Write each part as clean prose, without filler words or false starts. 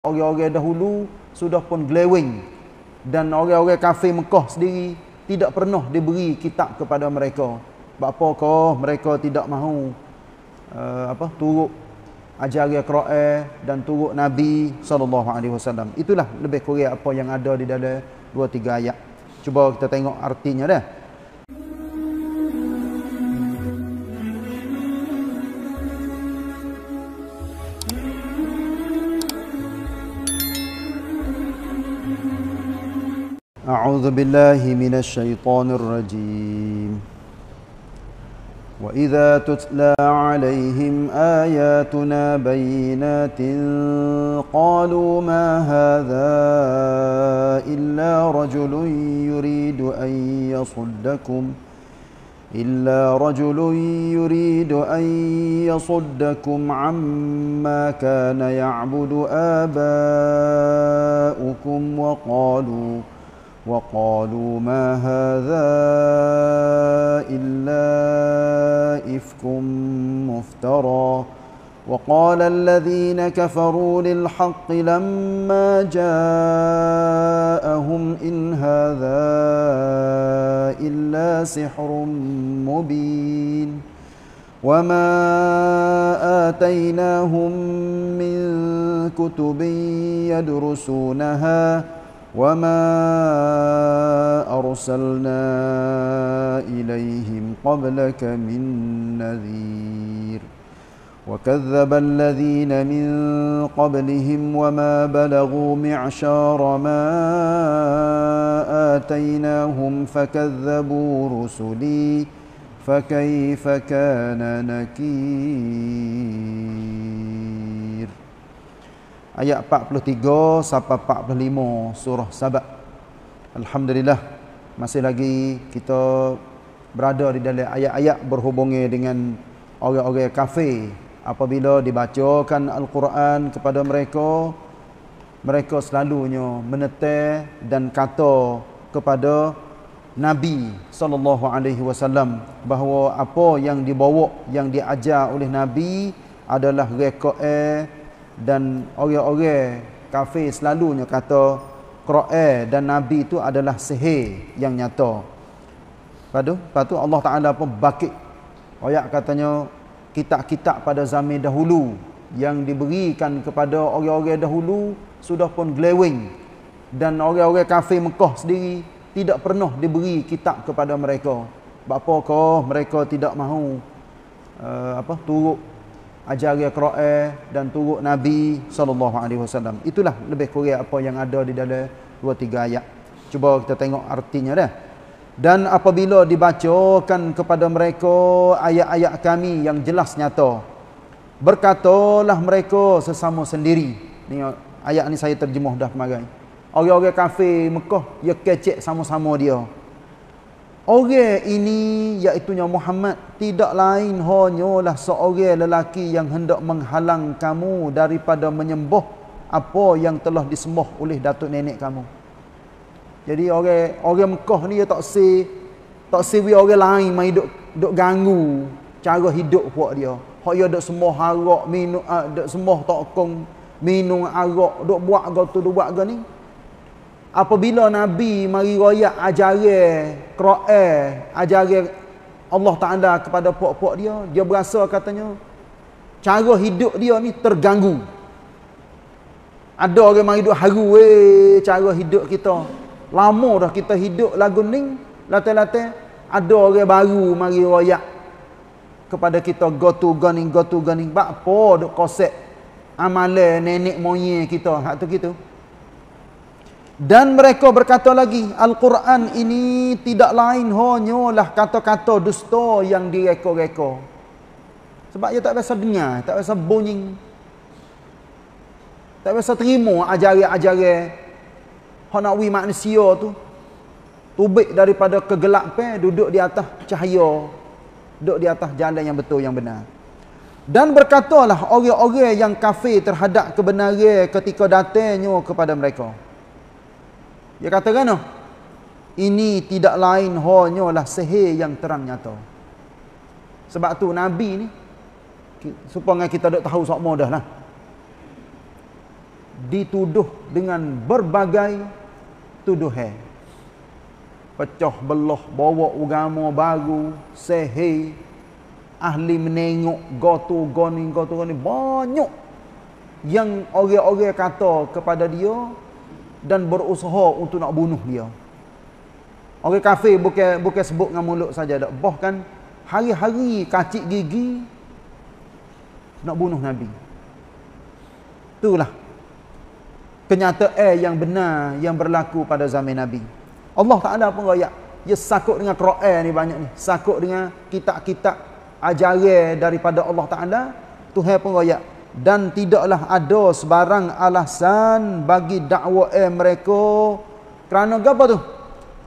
Orang-orang dahulu sudah pun glewing dan orang-orang kafir Mekah sendiri tidak pernah diberi kitab kepada mereka. Bapakah mereka tidak mahu turut ajaran Quran dan turut Nabi SAW. Itulah lebih kurang apa yang ada di dalam 2-3 ayat. Cuba kita tengok artinya dah. أعوذ بالله من الشيطان الرجيم وإذا تتلى عليهم آياتنا بينات قالوا ما هذا إلا رجل يريد أن يصدكم عما كان يعبد آباؤكم وقالوا ما هذا إلا إفك مفترى وقال الذين كفروا للحق لما جاءهم إن هذا إلا سحر مبين وما آتيناهم من كتب يدرسونها وما أرسلنا إليهم قبلك من نذير وكذب الذين من قبلهم وما بلغوا معشار ما آتيناهم فكذبوا رسلي فكيف كان نكير. Ayat 43 sampai 45 surah Saba. Alhamdulillah, masih lagi kita berada di dalam ayat-ayat berhubungi dengan orang-orang kafir. Apabila dibacakan Al-Quran kepada mereka, mereka selalunya menetir dan kata kepada Nabi SAW bahawa apa yang dibawa, yang diajar oleh Nabi adalah reko'e. Dan orang-orang kafir selalunya kata Quran dan Nabi itu adalah sihir yang nyata. Lepas tu Allah Ta'ala pun bakit ayat katanya kitab-kitab pada zaman dahulu yang diberikan kepada orang-orang dahulu sudah pun glewing. Dan orang-orang kafir Mekah sendiri tidak pernah diberi kitab kepada mereka. Bapakah mereka tidak mahu turut ajaran Quran dan turut Nabi SAW. Itulah lebih kurang apa yang ada di dalam 2-3 ayat. Cuba kita tengok artinya dah. Dan apabila dibacakan kepada mereka ayat-ayat kami yang jelas nyata, berkatalah mereka sesama sendiri. Ni ayat ni saya terjemuh dah kemarin. Orang-orang kafir Mekah dia kecek sama-sama dia. Orang ini iaitunya Muhammad tidak lain hanyalah seorang lelaki yang hendak menghalang kamu daripada menyembah apa yang telah disembah oleh datuk nenek kamu. Jadi orang Mekah ni dia tak si orang lain mai duk ganggu cara hidup puak dia. Hak dia duk sembah arak, minum duk sembah tokong, minum arak, duk buat gotu, duk buat gani. Apabila Nabi mari royak ajaran Quran, ajaran Allah Ta'ala kepada puak-puak dia, dia berasa katanya cara hidup dia ni terganggu. Ada orang mari duk haru, cara hidup kita. Lama dah kita hidup lagu ni, latai-latai. Ada orang baru mari royak kepada kita gotu-gani. Bakpo duk kosek amalan nenek moyang kita, hak tu gitu. Dan mereka berkata lagi, Al-Quran ini tidak lain hanyalah kata-kata dusta yang direka-reka. Sebab dia tak biasa dengar, tak biasa bunyi, tak biasa terima ajaran-ajaran hak nak wi manusia tu. Tubik daripada kegelapan duduk di atas cahaya, duduk di atas jalan yang betul yang benar. Dan berkatalah orang-orang yang kafir terhadap kebenaran ketika datangnya kepada mereka. Dia kata kan, ini tidak lain hanyalah sihir yang terang nyata. Sebab tu Nabi ni supaya kita dak tahu sok modah lah. dituduh dengan berbagai tuduhan. Pecah belah bawa agama baru, sihir, ahli menengok, goto goni, banyak yang orang-orang kata kepada dia dan berusaha untuk nak bunuh dia. Orang kafir bukan sebut dengan mulut saja dak, bahkan hari-hari kacik gigi nak bunuh Nabi. Itulah kenyataan yang benar yang berlaku pada zaman Nabi. Allah Taala pun royak, dia sakut dengan Quran ni banyak ni, sakut dengan kitab-kitab ajaran daripada Allah Taala. Tuhan pun royak, dan tidaklah ada sebarang alasan bagi dakwaan mereka. Kerana apa tu?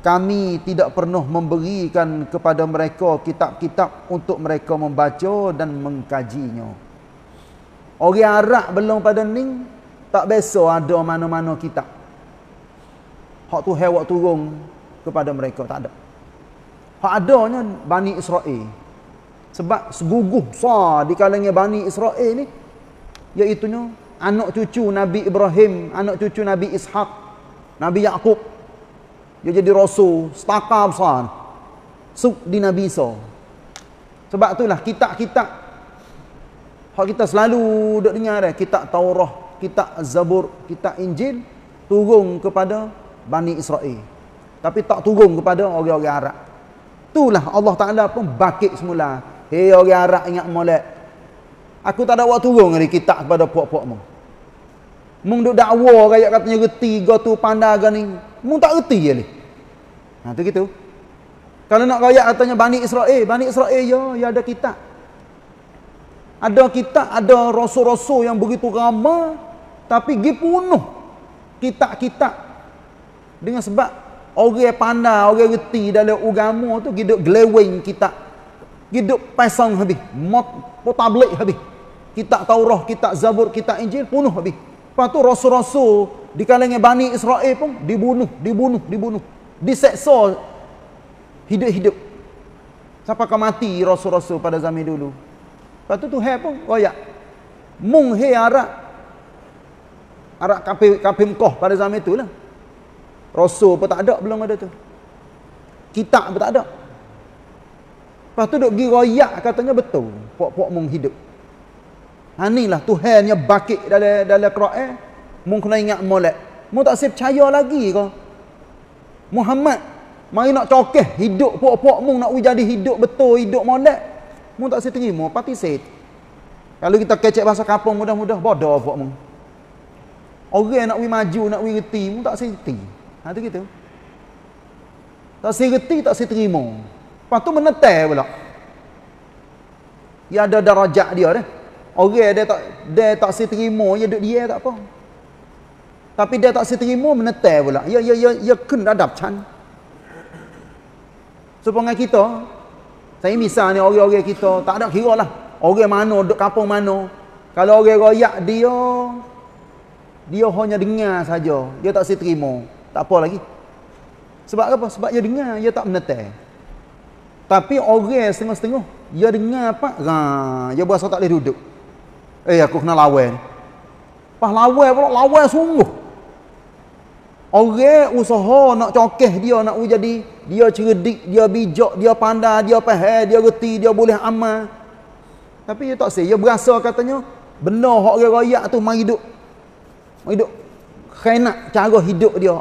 Kami tidak pernah memberikan kepada mereka kitab-kitab untuk mereka membaca dan mengkajinya. Orang Arab belum pada ni tak biasa ada mana-mana kitab. Hak tu hewak turun kepada mereka tak ada. Hak adanya Bani Israel. Sebab seguguh besar di kalangan Bani Israel ni, iaitunya anak cucu Nabi Ibrahim, anak cucu Nabi Ishak, Nabi Yaqub. Dia jadi rasul, setaka besar. Suk di Nabi Isa. Sebab itulah kitab-kitab hak kita selalu duk dengar dah, kitab Taurah, kitab Zabur, kitab Injil turun kepada Bani Israel. Tapi tak turun kepada orang-orang Arab. Itulah Allah Taala pun bakit semula. Hei orang Arab ingat molek. Aku tak ada awak turun dari kitab kepada puak-puakmu. Mung duk dakwa rakyat katanya reti gotu pandaga ni. Mung tak reti je ni. Ha tu gitu. Kalau nak rakyat katanya Bani Israel ya ada kitab. Ada kitab, ada rasul-rasul yang begitu ramai tapi gi penuh kitab-kitab. Dengan sebab orang pandai, orang reti dalam agama tu gi duk gleweng kitab. Gi duk pasang habis, tablet habis. Kitab Taurah, kitab Zabur, kitab Injil penuh habis. Lepas tu rasul-rasul di kalangan Bani Israel pun dibunuh. Diseksa hidup-hidup. Siapa akan mati rasul-rasul pada zaman dulu. Lepas tu Tuhan pun royak. Mung hei Arab kafir Mekah pada zaman itulah. Rasul pun tak ada, belum ada tu. Kitab pun tak ada. Lepas tu duk pergi royak katanya betul. Puak-puak mung hidup. Ha inilah Tuhannya bakit dalam Quran. Mung kena ingat molek. Mung tak saya percaya lagi ke? Muhammad mari nak cokeh hidup puak-puak mung nak jadi hidup betul, hidup molek. Mung tak saya terima, patisit. Kalau kita kecek bahasa kampung mudah-mudah bodoh puak mung. Orang nak wi maju, nak wi reti, mung tak saya reti. Ha tu gitu. Tak saya reti, tak saya terima. Lepas tu menetel pula. Dia ada darajat dia dah. Orang dia tak seterima, dia duk dia tak apa. Tapi dia tak seterima menetel pula. Ya kena adab can. So pengen kita, saya misal ni orang-orang kita tak ada kiralah. Orang mana duk kampung mana. Kalau orang royak dia hanya dengar saja. Dia tak seterima. Tak apa lagi. Sebab apa? Sebab dia dengar, dia tak menetel. Tapi orang setengah-setengah dia dengar apa? Dia berasa tak boleh duduk. Aku kena lawan. Pas lawan pula, lawan sungguh. Orang usaha nak cokeh dia, nak jadi dia cerdik, dia bijak, dia pandai, dia faham, dia reti, dia boleh amal. Tapi dia tak say. Dia berasa katanya benar hak orang royak tu mari duk. Mari duk khianat cara hidup dia.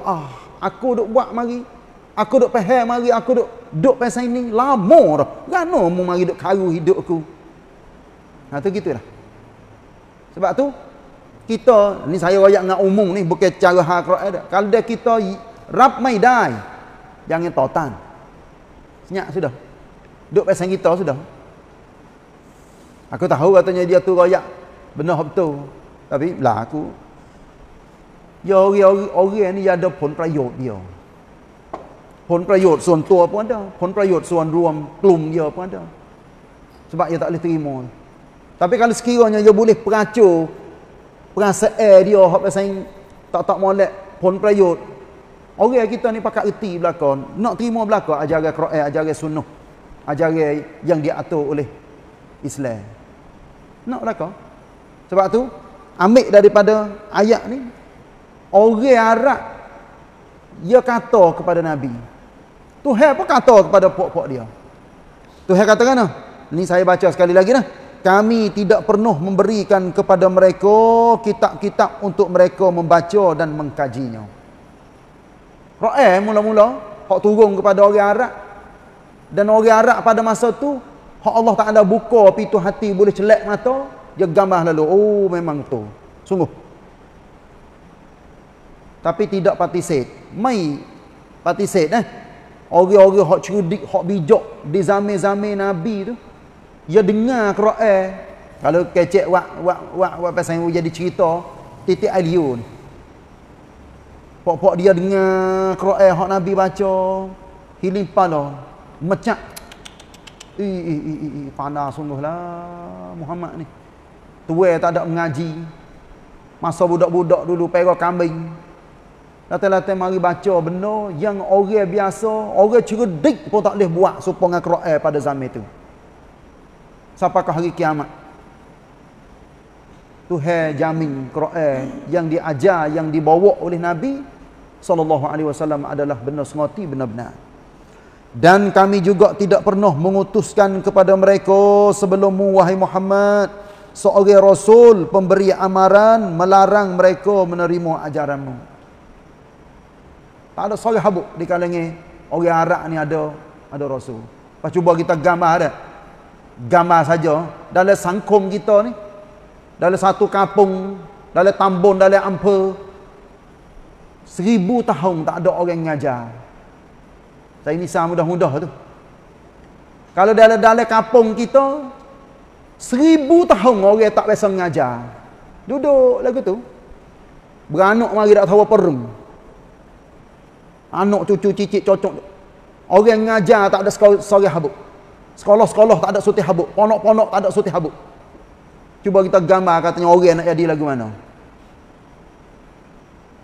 Aku duk buat mari. Aku duk faham mari, aku duk pasal ini lama dah. Gano mu mari duk karu hidupku. Ha tu gitulah. Sebab tu kita ni saya royak dengan umum ni bukan cara hal Quran dah. Kalau dah kita rap mai dai. Jangan totan. Senyap sudah. Duk pasal kita sudah. Aku tahu katanya dia tu royak benar betul. Tapi lah aku dia orang ni ada pun perayaan dia. ผลประโยชน์ส่วนตัว pun ada, ผลประโยชน์ส่วนรวมกลุ่มdia pun ada. Sebab dia tak boleh terima. Tapi kalau sekiranya dia boleh peracau perasaan dia hak pasal tak molekผลประโยชน์. Orang kita ni pakat reti belakang, nak terima belakang ajaran Quran, ajaran sunnah, ajaran yang diatur oleh Islam. Nak belakang. Sebab tu ambil daripada ayat ni Orang Arab dia kata kepada Nabi. Tuhan pun kata kepada pok-pok dia. Tuhan kata kan? Ni saya baca sekali lagi nah. Kami tidak pernah memberikan kepada mereka kitab-kitab untuk mereka membaca dan mengkajinya. Ra'i mula-mula hak turun kepada orang Arab. Dan orang Arab pada masa tu hak Allah Taala buka pintu hati boleh celak mata, dia gambar lalu. Oh memang tu. Sungguh. Tapi tidak partisip. Mai partisip Orang-orang hak cerdik, hak bijak di zaman-zaman Nabi tu. Dia dengar Quran. Kalau kecek wak pasang jadi cerita titik aliun. Pok-pok dia dengar Quran hak Nabi baca, hiling pala, mecak. Pandai sungguhlah Muhammad ni. Tua tak ada mengaji. Masa budak-budak dulu pergi kambing. Lata-lata mari baca benda yang orang biasa, orang cerdik pun tak boleh buat supaya dengan Quran pada zaman itu. Sampai ke hari kiamat. Tuhan jamin Quran yang diajar, yang dibawa oleh Nabi SAW adalah benar semati, benar-benar. Dan kami juga tidak pernah mengutuskan kepada mereka sebelummu, wahai Muhammad, seorang Rasul pemberi amaran melarang mereka menerima ajaranmu. Tak ada seorang habuk di kalangan orang Arab ni ada rasul. Lepas cuba kita gambar dah. Gambar saja dalam sangkum kita ni. Dalam satu kampung, dalam tambun, dalam ampa 1000 tahun tak ada orang mengajar. Saya misal mudah-mudah tu. Kalau dalam kampung kita 1000 tahun orang tak biasa mengajar. Duduk lagu tu. Beranak mari tak tahu apa rung. Anak cucu cicit cocok. Orang ngajar tak ada seorang habuk. Sekolah-sekolah tak ada sutih habuk. Ponok-ponok tak ada sutih habuk. Cuba kita gambar katanya orang nak jadi lagu mana.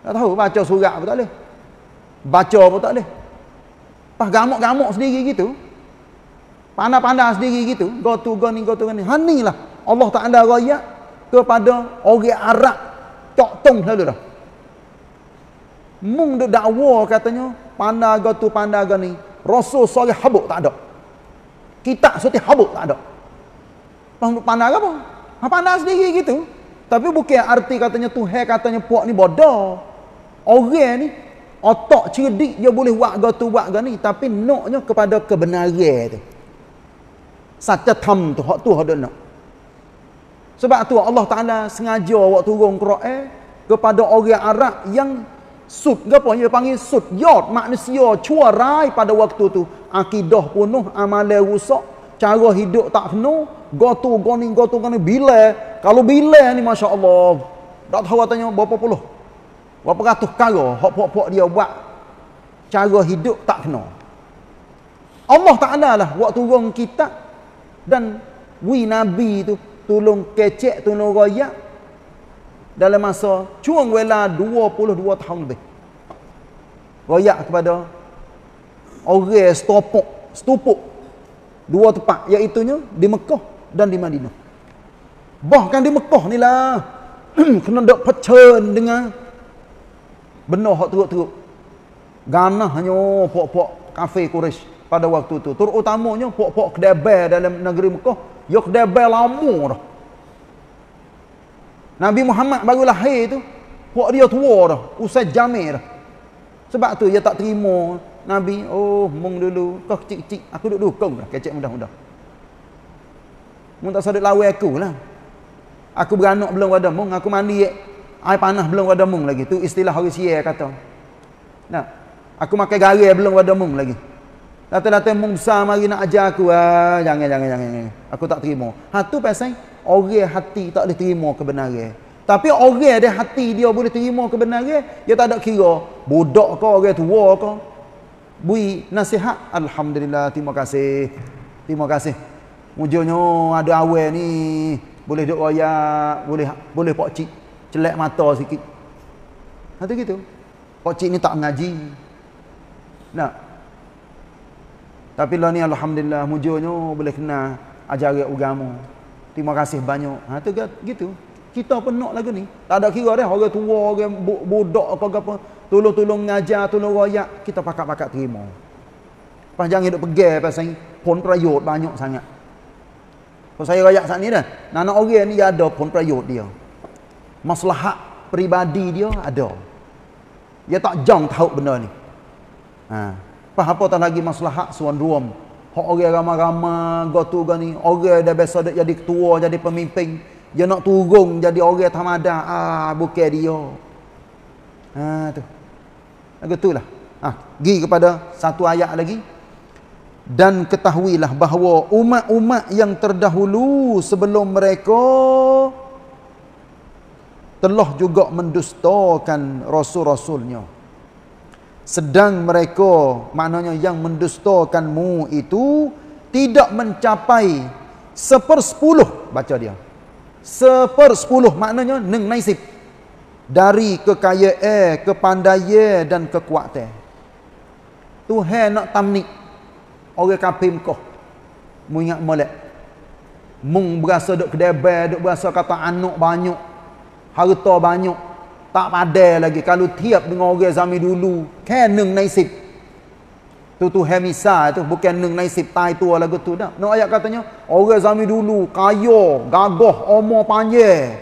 Tak tahu baca surat pun tak boleh. Baca pun tak boleh. Pas gamuk-gamuk sendiri gitu. Pandai-pandai sendiri gitu. Go to go ni. Hanilah Allah Taala raya kepada orang Arab. Tok tong lalu dah. Mung duk dakwa katanya pandaga tu pandaga ni rasul soleh habuk tak ada, kitab sutih habuk tak ada. Pandaga apa? Pandang sendiri gitu. Tapi bukan arti katanya Tuhan katanya puak ni bodoh. Orang ni otak cerdik dia boleh buat gitu buat gani, tapi noknya kepada kebenaran tu. Saja tham tu hak tu ada nak. Sebab tu Allah Taala sengaja awak turun Quran kepada orang Arab yang sud gapo dia panggil sud yod, manusia cua rai pada waktu tu akidah penuh, amalan rusak, cara hidup tak penuh, gotu goni bila kalau bila ni masya-Allah tak tahu katanya berapa puluh berapa ratus perkara hak pok-pok dia buat cara hidup tak penuh. Allah Taala lah buat turun kitab dan wi nabi tu tolong kecek tolong royak dalam masa cuang wela 22 tahun lebih. Royak kepada orang setopok. Dua tempat iaitunya di Mekah dan di Madinah. Bahkan di Mekah ni lah kena dak pecen dengan benar hak teruk-teruk. Ganahnya pok-pok kafir Quraisy pada waktu tu. Terutamanya pok-pok kedai bel dalam negeri Mekah, ya kedai bel lama dah. Nabi Muhammad baru lahir tu, pok dia tua dah, usai jamir dah. Sebab tu dia tak terima Nabi, oh mung dulu, kau kecil-kecil, aku duduk dukung dah, kecil mudah-mudah. Mung tak sadar lawan aku lah. Aku beranak belum ada mung, aku mandi air panas belum ada mung lagi. Tu istilah orang Syiah kata. Nah, aku makan garam belum ada mung lagi. Lata-lata mung besar mari nak ajar aku, ah, jangan. Aku tak terima. Ha tu pasal orang hati tak boleh terima kebenaran. Tapi orang ada hati dia boleh terima kebenaran, dia tak ada kira budak ke orang tua ke. Bui nasihat, alhamdulillah, terima kasih. Mujurnya ada awal ni boleh duk royak, boleh pak cik celak mata sikit. Hati gitu. Pak cik ni tak mengaji. Nah. Tapi lah ni alhamdulillah mujurnya boleh kena ajaran agama. Terima kasih banyak. Ha tu gitu. Kita pun nak lagu ni. Tak ada kira dah orang tua, orang budak ke apa, tolong-tolong ngajar, tolong royak, kita pakak-pakak terima. Panjang hidup pegang pasal pun perayot banyak sangat. Kalau saya royak saat ni dah, anak orang ni ada pun perayot dia. Maslahat peribadi dia ada. Dia tak jang tahu benda ni. Ha, apa-apa tak lagi maslahat suan ruam. Hak orang ramai-ramai gotu ga ni, orang dah biasa dah jadi ketua, jadi pemimpin. Dia nak turung jadi orang tamada, bukan dia. Tu. Begitulah. Pergi kepada satu ayat lagi. Dan ketahuilah bahawa umat-umat yang terdahulu sebelum mereka telah juga mendustakan rasul-rasulnya. Sedang mereka, maknanya yang mendustakanmu itu, tidak mencapai 1/10, baca dia. 1/10 maknanya neng naisib dari kekayaan, kepandaian dan kekuatan. Tuhan nak tamnik orang kafir Mekah. Mu ingat molek. Mung berasa duk kedebel, duk berasa kata anak banyak, harta banyak, tak padai lagi kalau tiap dengan orang zaman dulu, kan neng naisib. Tu hemisa tu bukan neng naisib tai tua lagu tu dah. Nak ayat katanya orang zaman dulu kaya, gagah, umur panjang.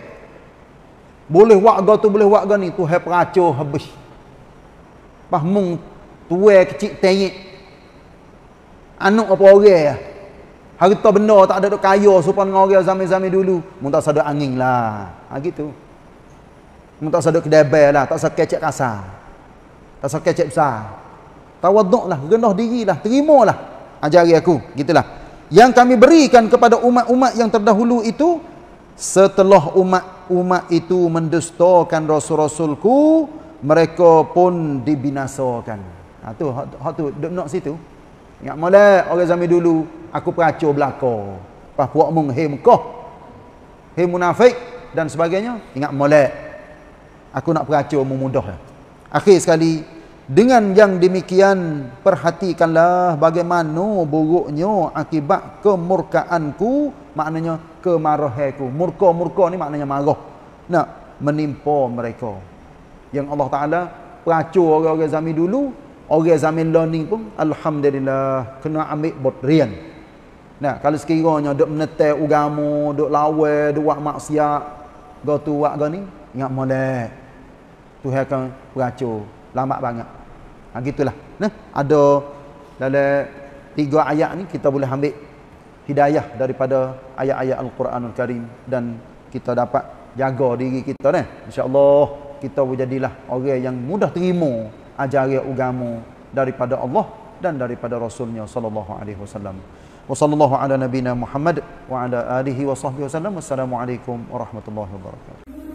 Boleh buat ga tu, boleh buat ga ni, tu hep racau habis. Pas mung tua kecil tengik. Anak apa orang? Harta benda tak ada dok kaya supaya dengan orang zaman-zaman dulu. Mung tak sadar angin lah. Ha gitu. Mung tak sadar kedebel lah, tak sadar kecek kasar. Tak sadar kecek besar. Tawaduklah, rendah dirilah, terimalah ajari aku, gitulah. Yang kami berikan kepada umat-umat yang terdahulu itu setelah umat-umat itu mendustakan rasul-rasulku, mereka pun dibinasakan. Ha tu, hak tu duk nak situ. Ingat molek orang zaman dulu, aku peracau belaka. Pas puak mung hei Mekah, hei munafik dan sebagainya, ingat molek. Aku nak peracau mu mudah. Akhir sekali, dengan yang demikian, perhatikanlah bagaimana buruknya akibat kemurkaanku, maknanya kemarahanku. Murka-murka ni maknanya marah. Nak menimpa mereka. Yang Allah Ta'ala peracur orang-orang zaman dulu, orang zaman learning pun, alhamdulillah, kena ambil berterian. Nah, kalau sekiranya duk menetek agama, duk lawa, duk buat maksiat, gotu buat gani, ingat molek. Tuhan akan peracur. Lambat banget. Ha gitulah. Nah, ada dalam 3 ayat ni kita boleh ambil hidayah daripada ayat-ayat Al-Quranul Karim dan kita dapat jaga diri kita ni. Insya-Allah kita jadilah orang yang mudah terima ajaran agama daripada Allah dan daripada Rasulnya sallallahu alaihi wasallam. Wa sallallahu ala nabina Muhammad wa ala alihi wa sahbihi wasallam. Wassalamualaikum warahmatullahi wabarakatuh.